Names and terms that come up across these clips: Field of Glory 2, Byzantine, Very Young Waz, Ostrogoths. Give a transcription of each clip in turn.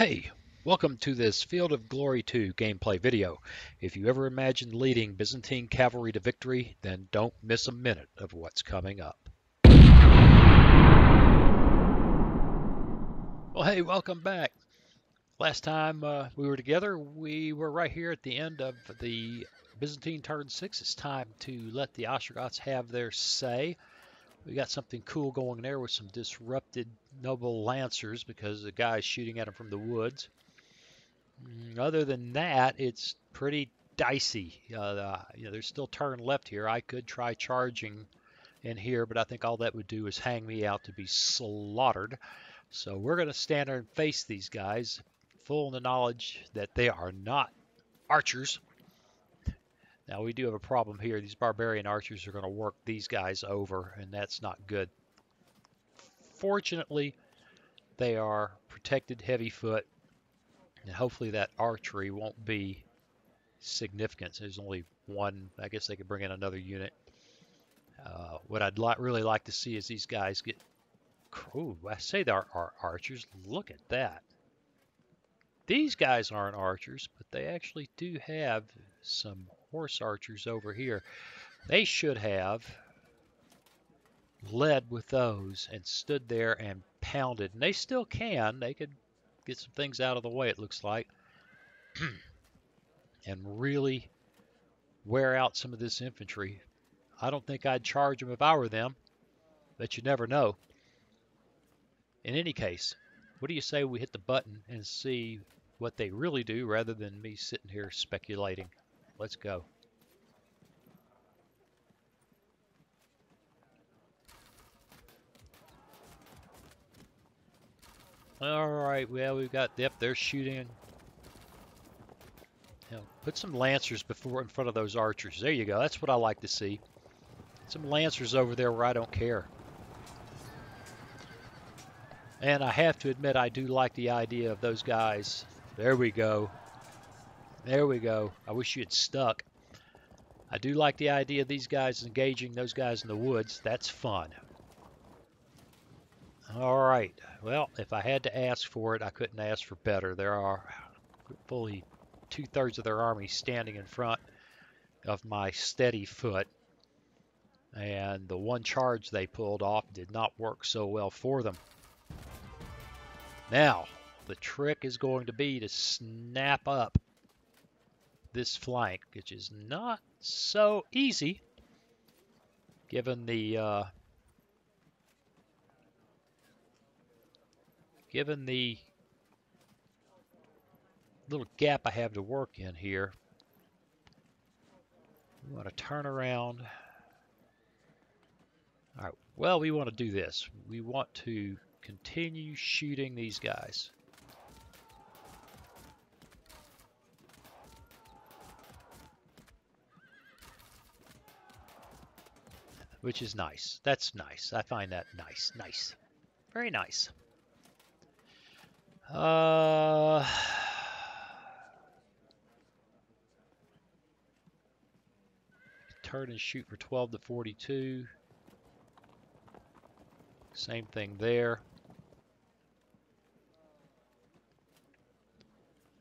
Hey, welcome to this Field of Glory 2 gameplay video. If you ever imagined leading Byzantine cavalry to victory, then don't miss a minute of what's coming up. Well, hey, welcome back. Last time we were together, we were right here at the end of the Byzantine turn 6. It's time to let the Ostrogoths have their say. We got something cool going there with some disrupted noble lancers because the guy's shooting at them from the woods. Other than that, it's pretty dicey. There's still turn left here. I could try charging in here, but I think all that would do is hang me out to be slaughtered. So we're going to stand there and face these guys, full in the knowledge that they are not archers. Now, we do have a problem here. These barbarian archers are going to work these guys over, and that's not good. Fortunately, they are protected heavy foot, and hopefully that archery won't be significant. So there's only one. I guess they could bring in another unit. What I'd really like to see is these guys get... Ooh, I say they are archers. Look at that. These guys aren't archers, but they actually do have some... horse archers over here. They should have led with those and stood there and pounded. And they still can. They could get some things out of the way, it looks like, and really wear out some of this infantry. I don't think I'd charge them if I were them, but you never know. In any case, what do you say we hit the button and see what they really do rather than me sitting here speculating? Let's go. All right, well, we've got depth. They're shooting. Now, put some lancers in front of those archers. There you go. That's what I like to see. Some lancers over there where I don't care. And I have to admit, I do like the idea of those guys. There we go. There we go. I wish you had stuck. I do like the idea of these guys engaging those guys in the woods. That's fun. All right. Well, if I had to ask for it, I couldn't ask for better. There are fully two-thirds of their army standing in front of my steady foot. And the one charge they pulled off did not work so well for them. Now, the trick is going to be to snap up this flank, which is not so easy given the little gap I have to work in here. We want to turn around. All right, well, we want to do this. We want to continue shooting these guys. Which is nice. That's nice. I find that nice. Nice. Very nice. Turn and shoot for 12 to 42. Same thing there.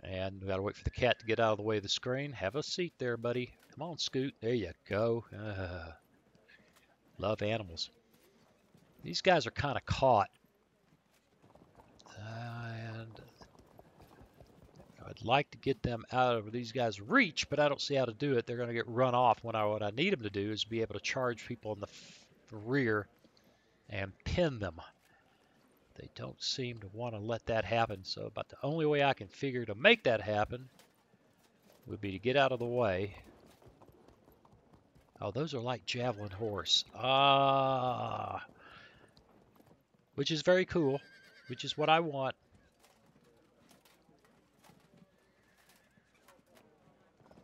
And we gotta wait for the cat to get out of the way of the screen. Have a seat there, buddy. Come on, scoot. There you go. Love animals. These guys are kind of caught. And I'd like to get them out of these guys' reach, but I don't see how to do it. They're going to get run off. What I need them to do is be able to charge people in the rear and pin them. They don't seem to want to let that happen. So about the only way I can figure to make that happen would be to get out of the way. Oh, those are like javelin horse. Ah. Which is very cool. Which is what I want.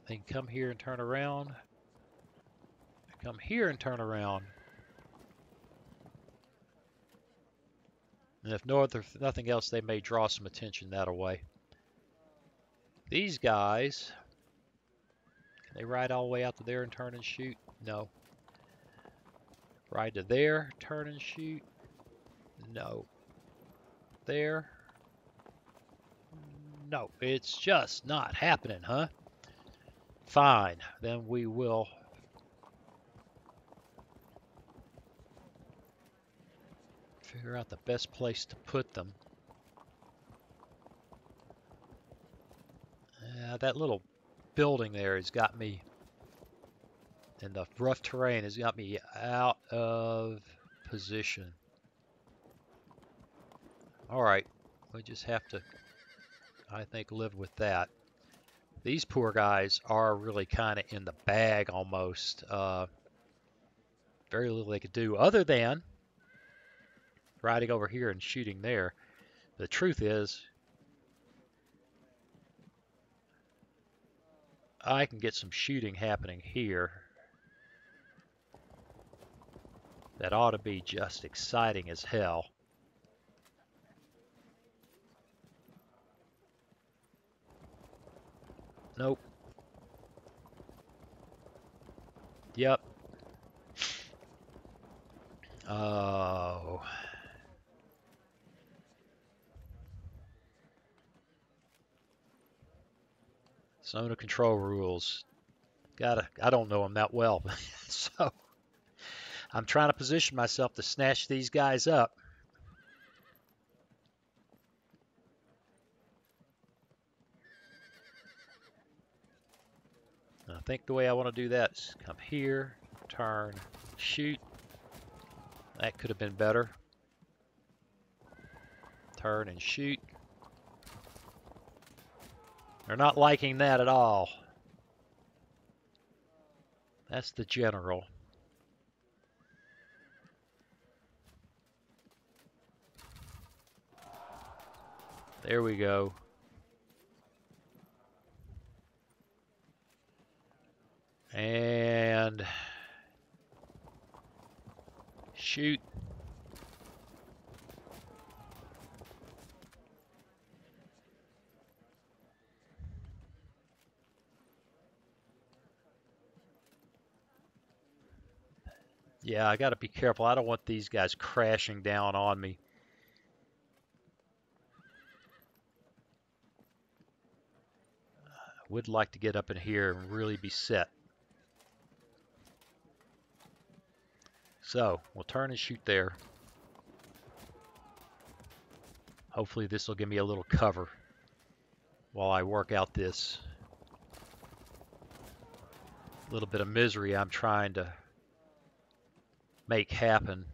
They can come here and turn around. Come here and turn around. And if nothing else, they may draw some attention that way. These guys... They ride all the way out to there and turn and shoot? No. Ride to there, turn and shoot? No. There? No, it's just not happening, huh? Fine, then we will... figure out the best place to put them. That little building there has got me... and the rough terrain has got me out of position. Alright, we just have to, I think, live with that. These poor guys are really kind of in the bag almost. Very little they could do other than riding over here and shooting there. The truth is, I can get some shooting happening here. That ought to be just exciting as hell. Nope. Yep. Oh. Zone of control rules. Gotta, I don't know them that well. So I'm trying to position myself to snatch these guys up. I think the way I want to do that is come here, turn, shoot. That could have been better. Turn and shoot. They're not liking that at all. That's the general. There we go. And shoot. Yeah, I got to be careful. I don't want these guys crashing down on me. Would like to get up in here and really be set. So, we'll turn and shoot there. Hopefully this will give me a little cover while I work out this little bit of misery I'm trying to make happen.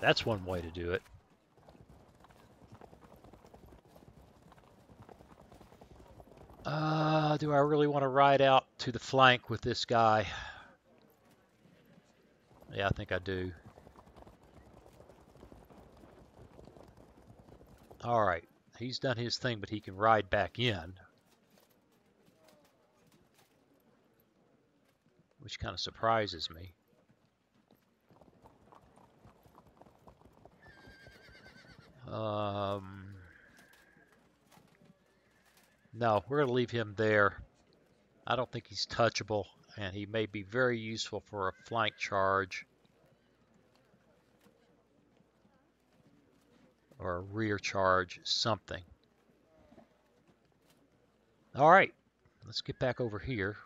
That's one way to do it. Do I really want to ride out to the flank with this guy? Yeah, I think I do. All right, he's done his thing, but he can ride back in. Which kind of surprises me. No, we're going to leave him there. I don't think he's touchable, and he may be very useful for a flank charge or a rear charge, something. All right, let's get back over here.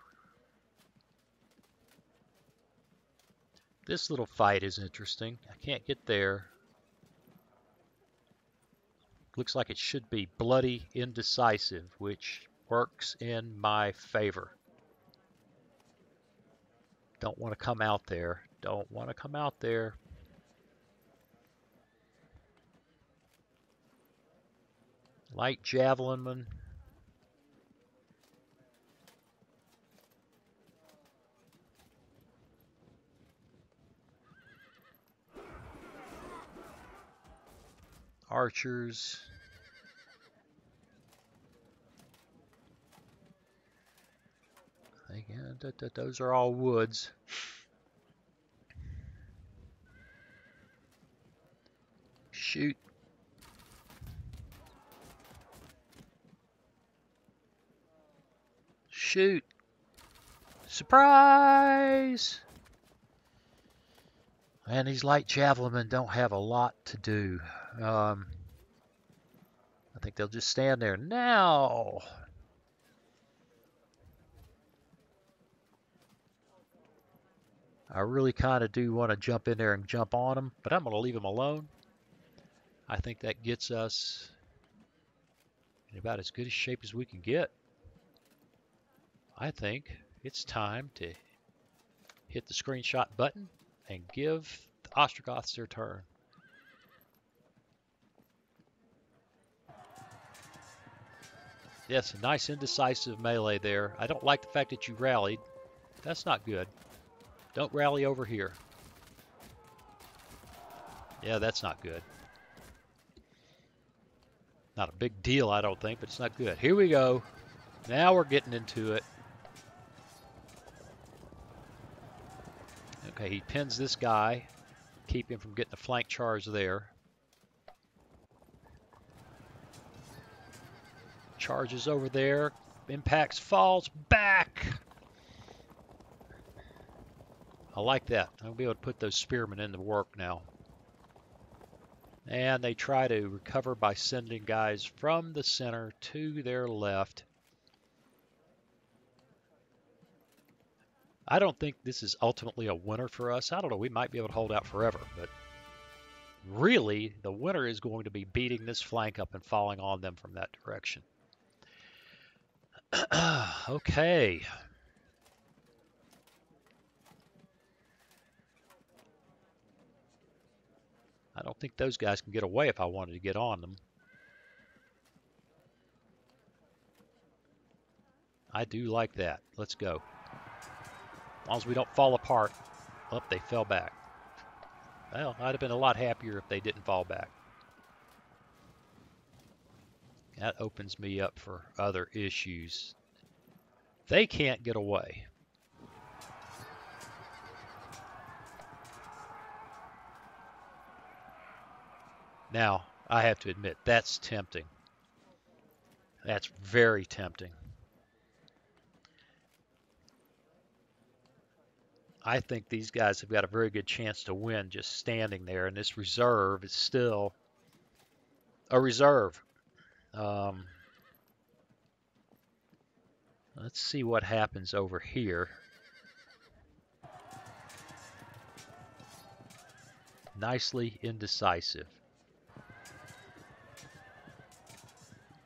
This little fight is interesting. I can't get there. Looks like it should be bloody indecisive, which works in my favor. Don't want to come out there. Don't want to come out there. Light javelinman. Archers. Again, those are all woods. Shoot. Shoot. Surprise! And these light javelinmen don't have a lot to do. I think they'll just stand there. Now! I really kind of do want to jump in there and jump on them, but I'm going to leave them alone. I think that gets us in about as good a shape as we can get. I think it's time to hit the screenshot button and give the Ostrogoths their turn. Yes, a nice indecisive melee there. I don't like the fact that you rallied. That's not good. Don't rally over here. Yeah, that's not good. Not a big deal, I don't think, but it's not good. Here we go. Now we're getting into it. Okay, he pins this guy. Keep him from getting the flank charge there. Charges over there. Impacts, falls back. I like that. I'll be able to put those spearmen into work now. And they try to recover by sending guys from the center to their left. I don't think this is ultimately a winner for us. I don't know. We might be able to hold out forever. But really, the winner is going to be beating this flank up and falling on them from that direction. Okay. I don't think those guys can get away if I wanted to get on them. I do like that. Let's go. As long as we don't fall apart. Oh, they fell back. Well, I'd have been a lot happier if they didn't fall back. That opens me up for other issues. They can't get away. Now, I have to admit, that's tempting. That's very tempting. I think these guys have got a very good chance to win just standing there, and this reserve is still a reserve. Let's see what happens over here. Nicely indecisive.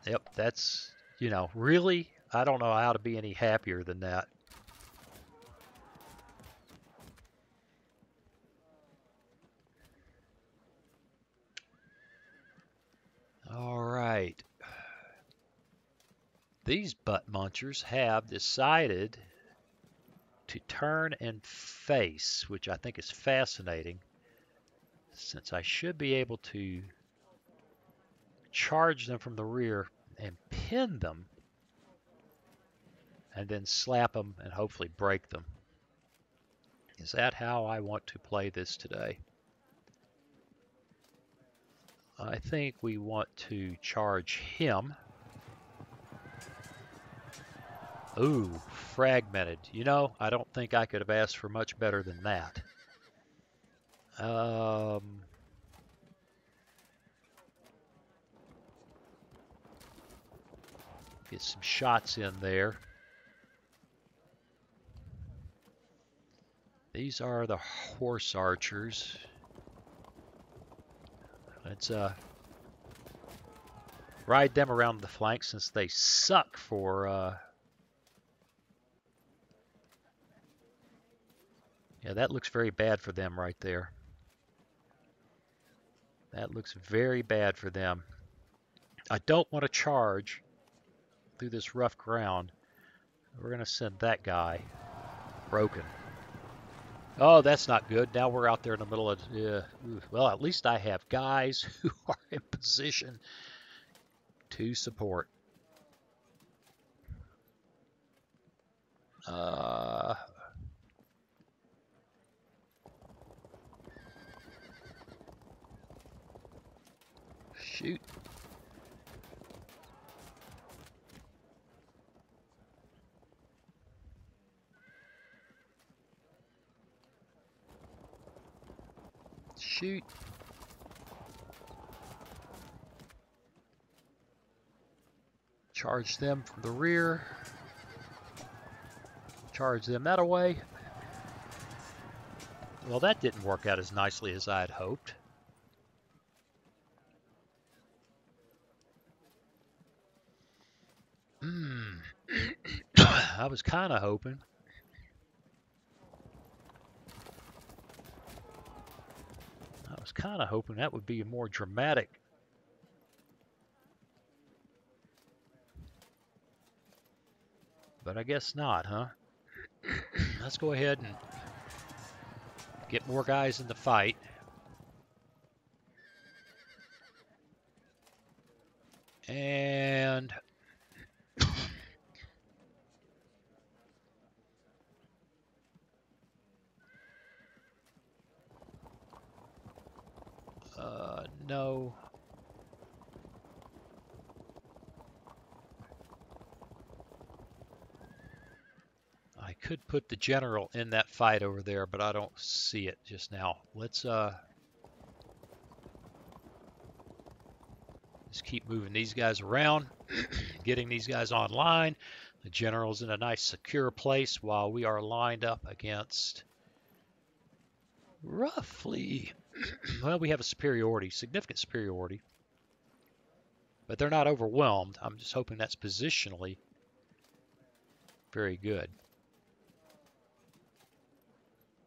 Yep, that's, you know, really, I don't know how to be any happier than that. All right. These butt munchers have decided to turn and face, which I think is fascinating, since I should be able to charge them from the rear and pin them and then slap them and hopefully break them. Is that how I want to play this today? I think we want to charge him. Ooh, fragmented. You know, I don't think I could have asked for much better than that. Get some shots in there. These are the horse archers. Let's ride them around the flank since they suck for yeah, that looks very bad for them right there. That looks very bad for them. I don't want to charge through this rough ground. We're gonna send that guy broken. Oh, that's not good. Now we're out there in the middle of well, at least I have guys who are in position to support. Shoot. Shoot. Charge them from the rear. Charge them that away. Well, that didn't work out as nicely as I had hoped. I was kind of hoping. That would be a more dramatic. But I guess not, huh? Let's go ahead and get more guys in the fight. And no. I could put the general in that fight over there, but I don't see it just now. Let's just keep moving these guys around, getting these guys online. The general's in a nice secure place while we are lined up against roughly, well, we have a superiority, significant superiority, but they're not overwhelmed. I'm just hoping that's positionally very good.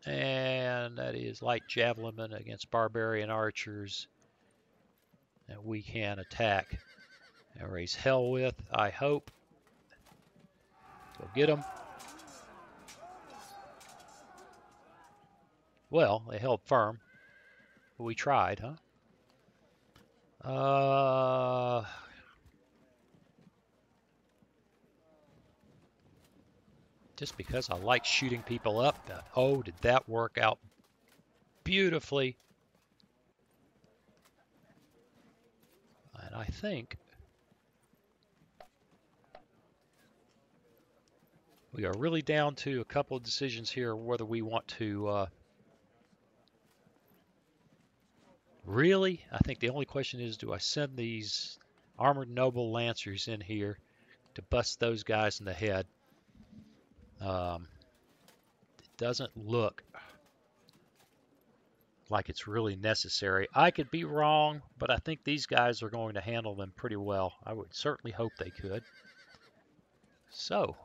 And that is light javelinmen against barbarian archers that we can attack and raise hell with, I hope. Go get them. Well, they held firm. But we tried, huh? Just because I like shooting people up. Oh, did that work out beautifully? And I think we are really down to a couple of decisions here whether we want to really, I think the only question is, do I send these armored noble lancers in here to bust those guys in the head? It doesn't look like it's really necessary. I could be wrong, but I think these guys are going to handle them pretty well. I would certainly hope they could. So,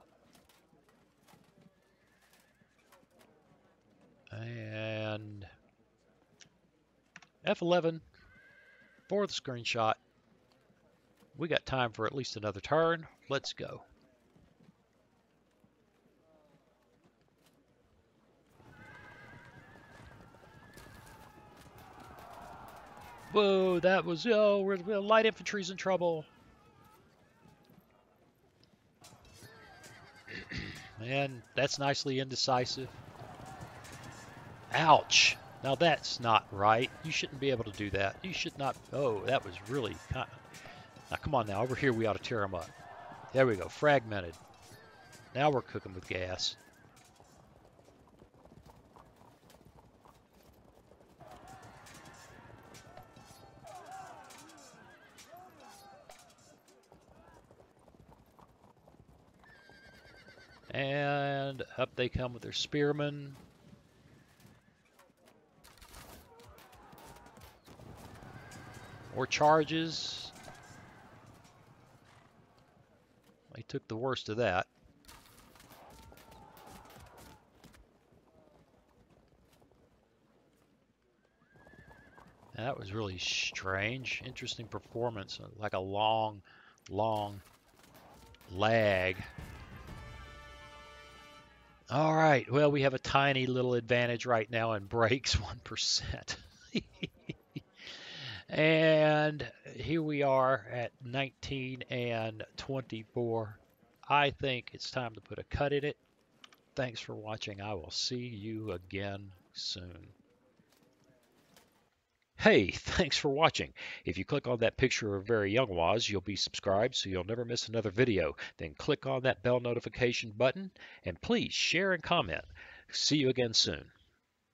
and F11 for the screenshot. We got time for at least another turn. Let's go. Whoa, that was, oh, we're light infantry's in trouble. Man, that's nicely indecisive. Ouch. Now that's not right. You shouldn't be able to do that. You should not. Oh, that was really kind of. Now come on now, over here we ought to tear them up. There we go, fragmented. Now we're cooking with gas. And up they come with their spearmen. More charges. They took the worst of that. That was really strange. Interesting performance. Like a long, long lag. All right, well, we have a tiny little advantage right now in breaks, 1%. And here we are at 19 and 24. I think it's time to put a cut in it. Thanks for watching. I will see you again soon. Hey, thanks for watching. If you click on that picture of Very Young Waz, you'll be subscribed so you'll never miss another video. Then click on that bell notification button and please share and comment. See you again soon.